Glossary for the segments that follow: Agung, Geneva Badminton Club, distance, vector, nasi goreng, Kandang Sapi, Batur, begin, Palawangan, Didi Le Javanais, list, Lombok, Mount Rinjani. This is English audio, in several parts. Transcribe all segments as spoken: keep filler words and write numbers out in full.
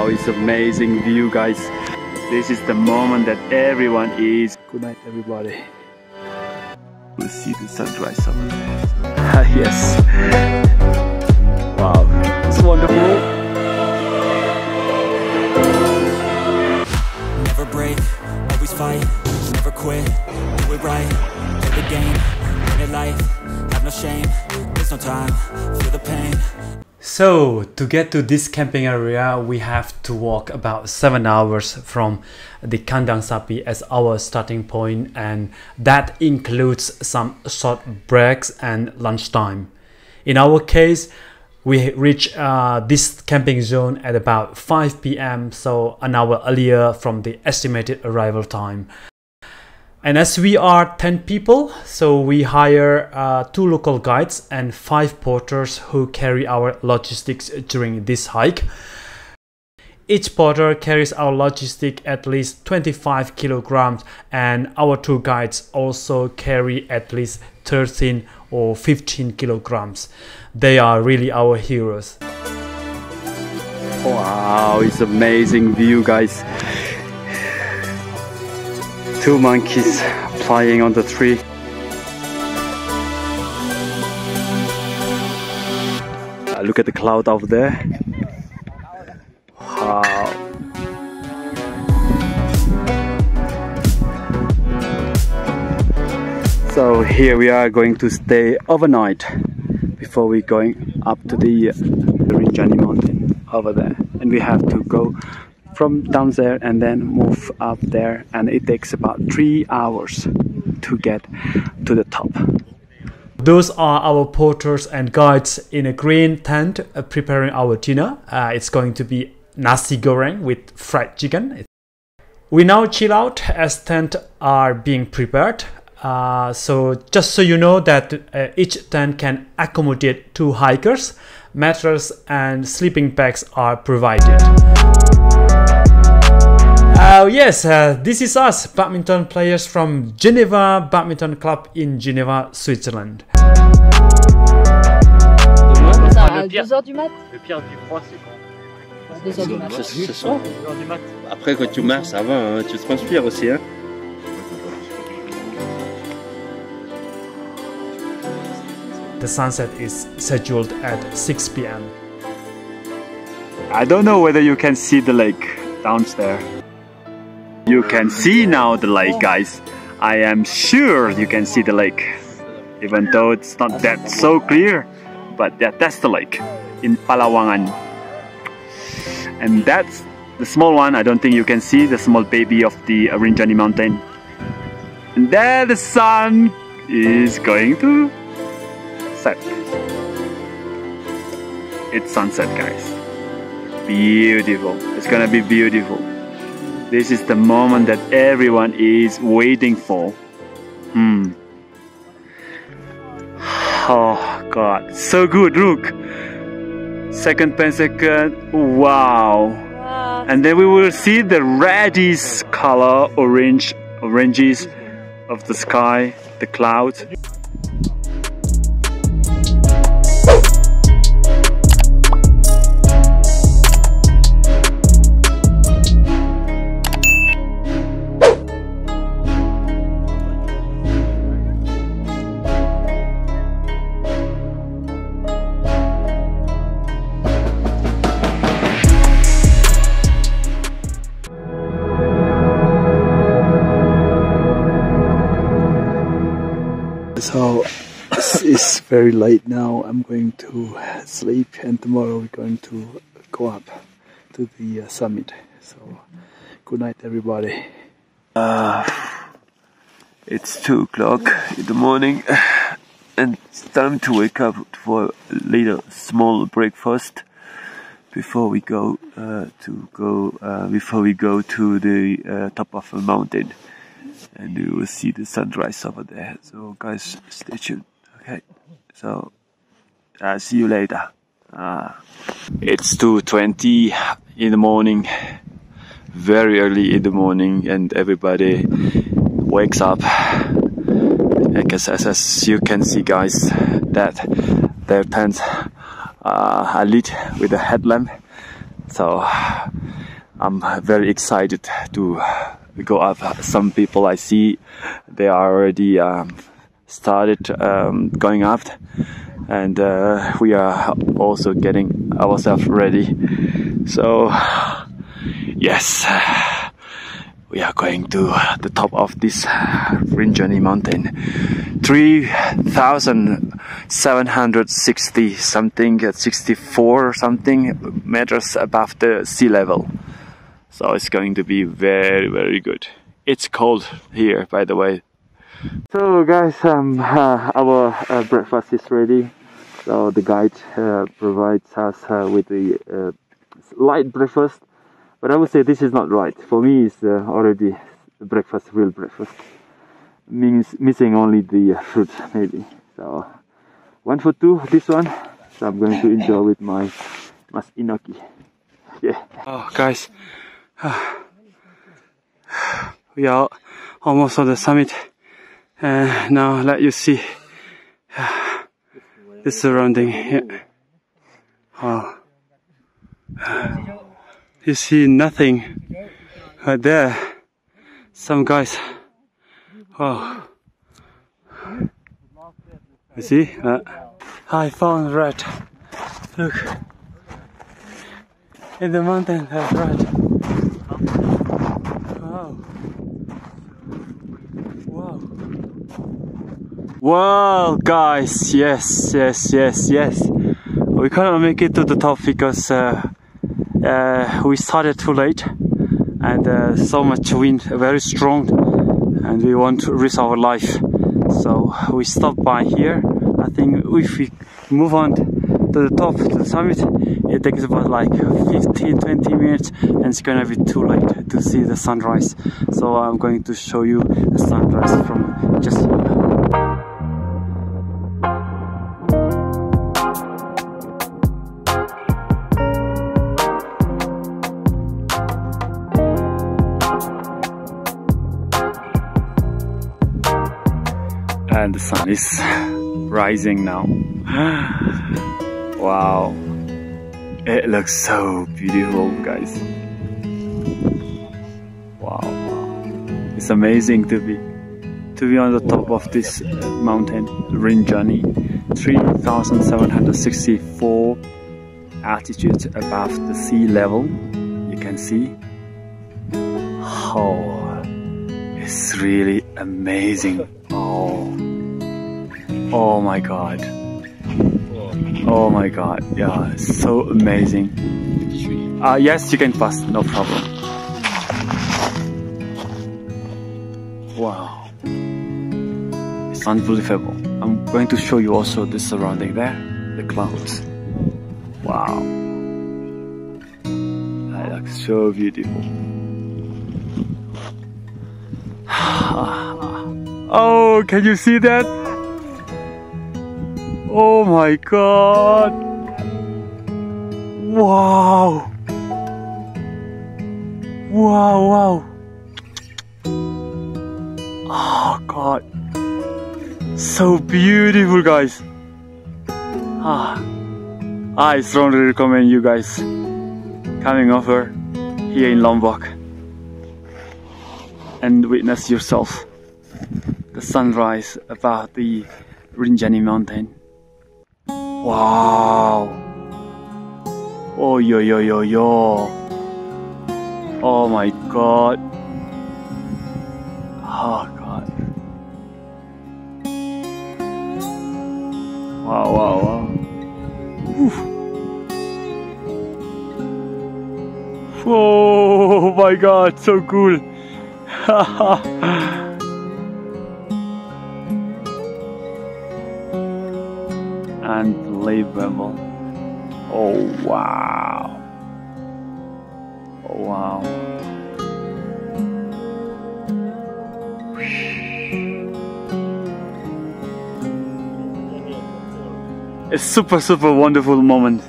Wow, it's amazing view, guys. This is the moment that everyone is. Good night, everybody. We'll see the sunrise somewhere. Yes. Wow, it's wonderful. Never break, always fight, never quit, do it right, play the game, win it life, have no shame, there's no time, feel the pain. So, to get to this camping area, we have to walk about seven hours from the Kandang Sapi as our starting point, and that includes some short breaks and lunchtime. In our case, we reach uh, this camping zone at about five P M, so an hour earlier from the estimated arrival time. And as we are ten people, so we hire uh, two local guides and five porters who carry our logistics during this hike. Each porter carries our logistic at least twenty-five kilograms, and our two guides also carry at least thirteen or fifteen kilograms. They are really our heroes. Wow, it's amazing view, guys. Two monkeys playing on the tree. Uh, look at the cloud out there. Wow. So here we are going to stay overnight before we going up to the Rinjani mountain over there, and we have to go from down there and then move up there, and it takes about three hours to get to the top. Those are our porters and guides in a green tent uh, preparing our dinner. Uh, it's going to be nasi goreng with fried chicken. We now chill out as tents are being prepared. Uh, so just so you know that uh, each tent can accommodate two hikers. Mattress and sleeping bags are provided. Uh, yes, uh, this is us, badminton players from Geneva Badminton Club in Geneva, Switzerland. À deux heures du mat. Le pire du froid, c'est quoi? deux heures du mat. Ce soir. deux heures du mat. Après, quand tu marches, ça va, hein, tu transpires aussi, hein. The sunset is scheduled at six P M I don't know whether you can see the lake downstairs. You can see now the lake, guys. I am sure you can see the lake. Even though it's not that so clear, but yeah, that's the lake in Palawangan. And that's the small one. I don't think you can see the small baby of the Rinjani mountain. And there the sun is going to set. It's sunset, guys. Beautiful. It's gonna be beautiful. This is the moment that everyone is waiting for. Hmm. Oh God, so good. Look, second pen second. Wow. Wow. And then we will see the reddish color, orange, oranges of the sky, the clouds. So it's very late now. I'm going to sleep, and tomorrow we're going to go up to the uh, summit. So good night, everybody. Uh, it's two o'clock in the morning, and it's time to wake up for a little small breakfast before we go uh, to go uh, before we go to the uh, top of the mountain. And you will see the sunrise over there. So guys, stay tuned. Okay. So I'll uh, see you later. Uh, it's two twenty in the morning. Very early in the morning, and everybody wakes up. I guess as, as you can see, guys, that their tents uh, are lit with a headlamp. So I'm very excited to go up. Some people I see, they are already um, started um, going up, and uh, we are also getting ourselves ready. So yes, we are going to the top of this Rinjani mountain, three thousand seven hundred sixty something, sixty-four something meters above the sea level. So it's going to be very, very good. It's cold here, by the way. So guys, um, uh, our uh, breakfast is ready. So the guide uh, provides us uh, with the uh, light breakfast. But I would say this is not right. For me, it's uh, already breakfast, real breakfast. Means missing only the uh, fruit, maybe. So one for two, this one. So I'm going to enjoy with my mas inoki. Yeah. Oh, guys. We are almost on the summit, and now let you see the surrounding. Yeah. Wow. You see nothing right there. Some guys. Wow. You see? Uh, I found rat. Look. In the mountain, that's right. Wow, guys, yes, yes, yes, yes. We cannot make it to the top because uh, uh, we started too late, and uh, so much wind, very strong, and we want to risk our life. So we stopped by here. I think if we move on to the top, to the summit, it takes about like fifteen to twenty minutes, and it's gonna be too late to see the sunrise. So I'm going to show you the sunrise from just here. And the sun is rising now. Wow, it looks so beautiful, guys. Wow, it's amazing to be to be on the top of this mountain, Rinjani, three thousand seven hundred sixty-four altitude above the sea level. You can see, oh, it's really amazing. Oh. Oh my god. Oh my god. Yeah, so amazing. Uh, yes, you can pass, no problem. Wow. It's unbelievable. I'm going to show you also the surrounding there, the clouds. Wow. That looks so beautiful. Oh, can you see that? Oh my god! Wow! Wow, wow! Oh god! So beautiful, guys! Ah, I strongly recommend you guys coming over here in Lombok and witness yourself the sunrise above the Rinjani mountain. Wow! Oh yo yo yo yo! Oh my god! Oh god! Wow wow wow! Oof. Oh my god! So cool! Haha! And unbelievable. Oh wow. Oh wow. It's super super wonderful moment.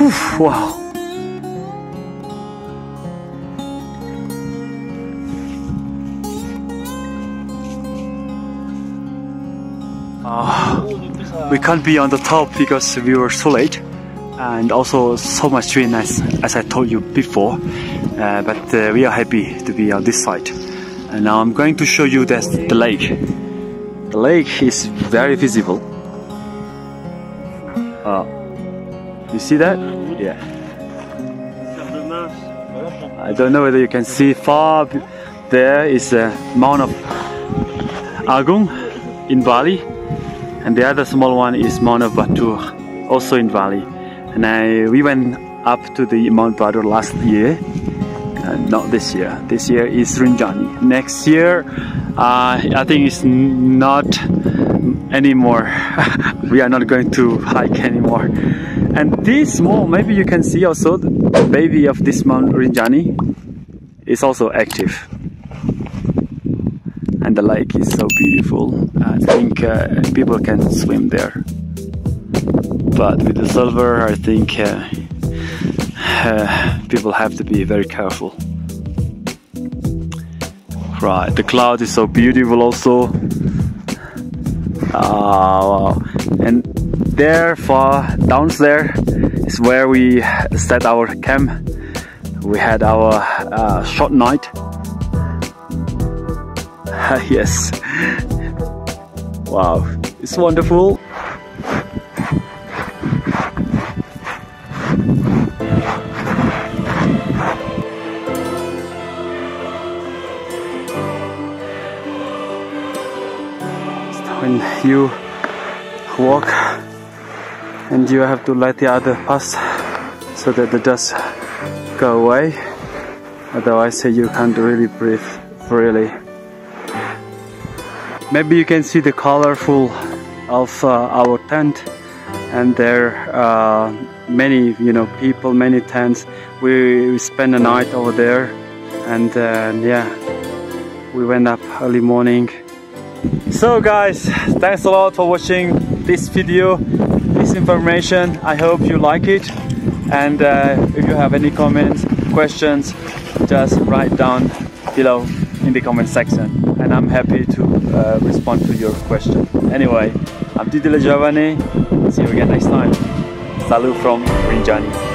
Oof, wow. Oh. We can't be on the top because we were so late, and also so much tree nice, as I told you before, uh, but uh, we are happy to be on this side. And now I'm going to show you this, the lake. The lake is very visible. Uh, you see that? Yeah. I don't know whether you can see far. There is a Mount of Agung in Bali, and the other small one is Mount of Batur, also in Bali. And I, we went up to the Mount Batur last year. Uh, not this year. This year is Rinjani. Next year, uh, I think it's not anymore. We are not going to hike anymore. And this more, maybe you can see also the baby of this Mount Rinjani is also active. And the lake is so beautiful. I think uh, people can swim there. But with the silver, I think. Uh, Uh, people have to be very careful. Right, the cloud is so beautiful also. Uh, and there far down there is where we set our camp. We had our uh, short night. Yes. Wow, it's wonderful. When you walk and you have to let the other pass so that the dust go away, otherwise you can't really breathe freely. Maybe you can see the colorful of uh, our tent, and there are uh, many, you know, people, many tents. We, we spent a night over there, and uh, yeah, we went up early morning. So guys, thanks a lot for watching this video, this information. I hope you like it, and uh, if you have any comments, questions, just write down below in the comment section, and I'm happy to uh, respond to your question. Anyway, I'm Didi Le Javanais, see you again next time. Salut from Rinjani.